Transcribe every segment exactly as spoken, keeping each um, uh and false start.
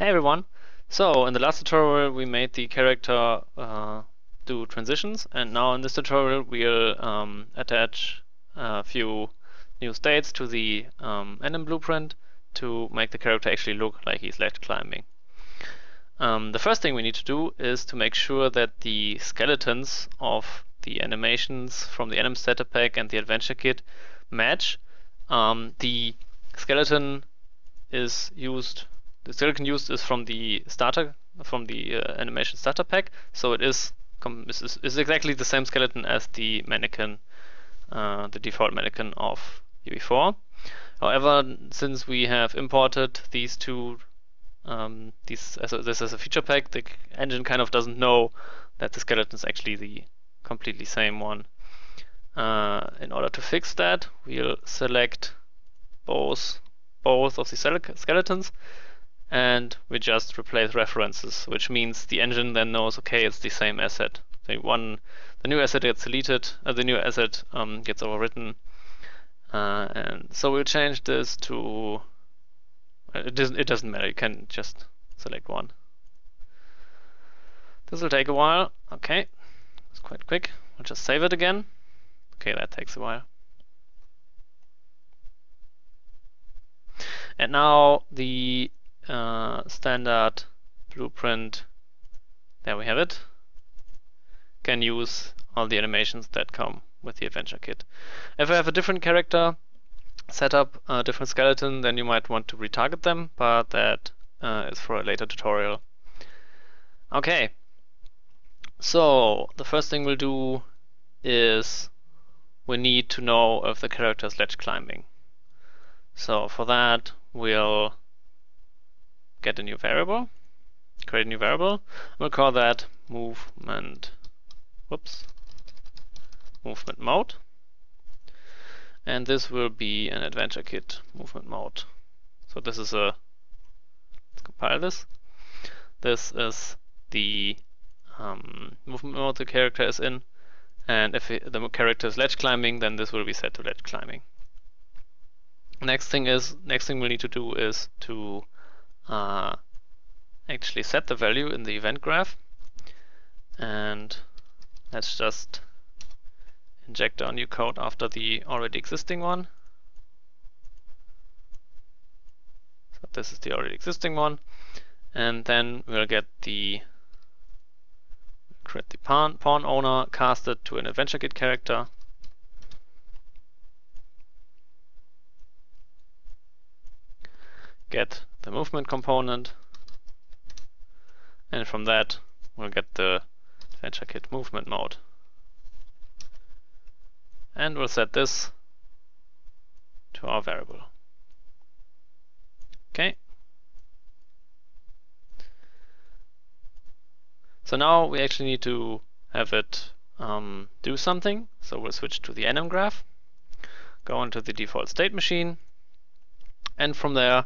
Hey everyone! So in the last tutorial we made the character uh, do transitions, and now in this tutorial we'll um, attach a few new states to the um, anim blueprint to make the character actually look like he's ledge climbing. Um, the first thing we need to do is to make sure that the skeletons of the animations from the anim setup pack and the adventure kit match. Um, the skeleton is used The skeleton used is from the starter, from the uh, animation starter pack, so it is com is, is exactly the same skeleton as the mannequin, uh, the default mannequin of U E four. However, since we have imported these two, um, these as a, this as a feature pack, the engine kind of doesn't know that the skeleton is actually the completely same one. Uh, in order to fix that, we'll select both both of the skeletons. And we just replace references, which means the engine then knows, okay, it's the same asset. The one, the new asset gets deleted, uh, the new asset um, gets overwritten, uh, and so we'll change this to. Uh, it doesn't. It doesn't matter. You can just select one. This will take a while. Okay, it's quite quick. We'll just save it again. Okay, that takes a while. And now the Uh, standard blueprint, there we have it, can use all the animations that come with the adventure kit. If I have a different character set up, a different skeleton, then you might want to retarget them, but that uh, is for a later tutorial. Okay, so the first thing we'll do is we need to know if the character is ledge climbing. So for that we'll get a new variable, create a new variable. We'll call that movement, whoops, movement mode, and this will be an adventure kit movement mode. So this is a, let's compile this. This is the um, movement mode the character is in, and if it, the character is ledge climbing, then this will be set to ledge climbing. Next thing is, next thing we need to do is to Uh, actually set the value in the event graph, and let's just inject our new code after the already existing one. So this is the already existing one, and then we'll get the create the pawn, pawn owner casted to an adventure kit character. Get the movement component, and from that we'll get the adventure kit movement mode, and we'll set this to our variable. Okay, so now we actually need to have it um, do something, so we'll switch to the anim graph, go into the default state machine, and from there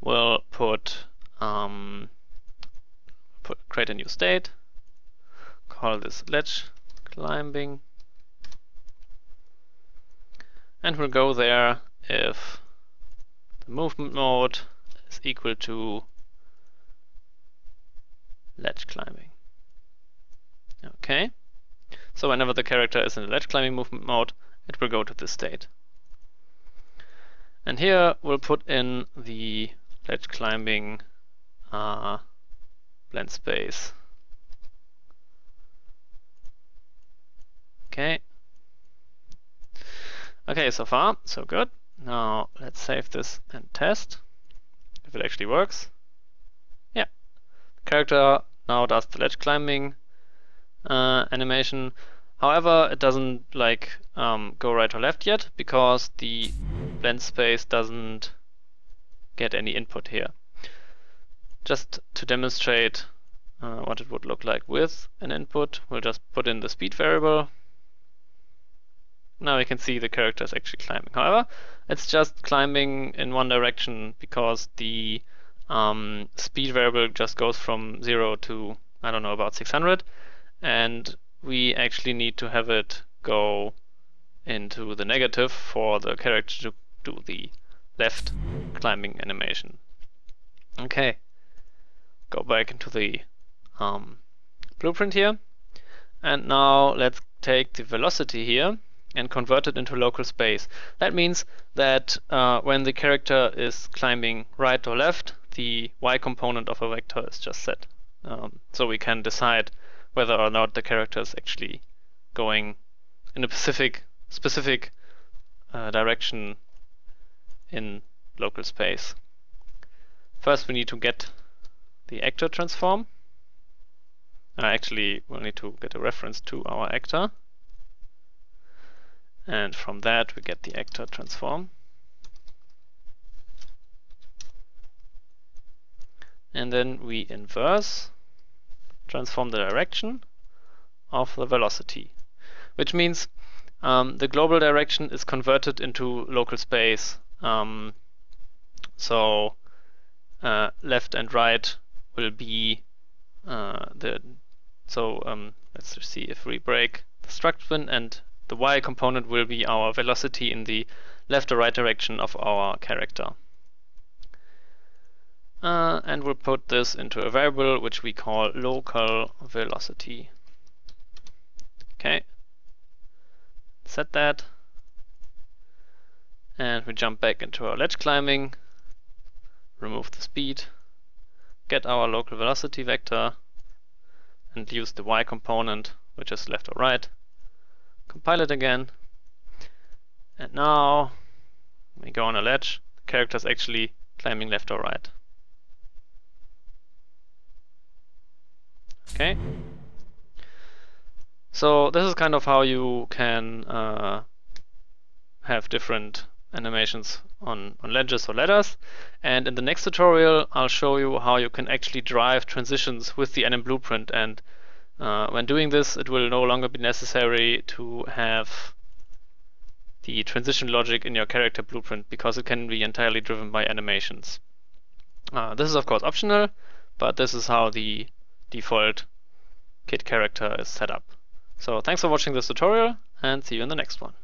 we'll put, um, put create a new state, call this ledge climbing, and we'll go there if the movement mode is equal to ledge climbing. Okay, so whenever the character is in the ledge climbing movement mode, it will go to this state. And here we'll put in the ledge climbing uh, blend space. Okay. Okay, so far so good. Now let's save this and test if it actually works. Yeah, the character now does the ledge climbing uh, animation. However, it doesn't like um, go right or left yet, because the blend space doesn't get any input here. Just to demonstrate uh, what it would look like with an input, we'll just put in the speed variable. Now we can see the character is actually climbing. However, it's just climbing in one direction, because the um, speed variable just goes from zero to, I don't know, about six hundred, and we actually need to have it go into the negative for the character to do the left climbing animation. Okay, go back into the um, blueprint here. And now let's take the velocity here and convert it into local space. That means that uh, when the character is climbing right or left, the y component of a vector is just set. Um, so we can decide whether or not the character is actually going in a specific specific uh, direction in local space. First, we need to get the actor transform. Uh, actually, we'll need to get a reference to our actor, and from that we get the actor transform, and then we inverse transform the direction of the velocity, which means um, the global direction is converted into local space. Um, so uh, left and right will be uh, the So um, let's see if we break the struct bin, and the y component will be our velocity in the left or right direction of our character. Uh, and we'll put this into a variable which we call local velocity. Okay, set that. And we jump back into our ledge climbing, remove the speed, get our local velocity vector, and use the y component, which is left or right. Compile it again, and now we go on a ledge. The character is actually climbing left or right. Okay, so this is kind of how you can uh, have different animations on, on ledges or ladders, and in the next tutorial I'll show you how you can actually drive transitions with the anim blueprint, and uh, when doing this it will no longer be necessary to have the transition logic in your character blueprint, because it can be entirely driven by animations. Uh, this is of course optional, but this is how the default kit character is set up. So thanks for watching this tutorial, and see you in the next one.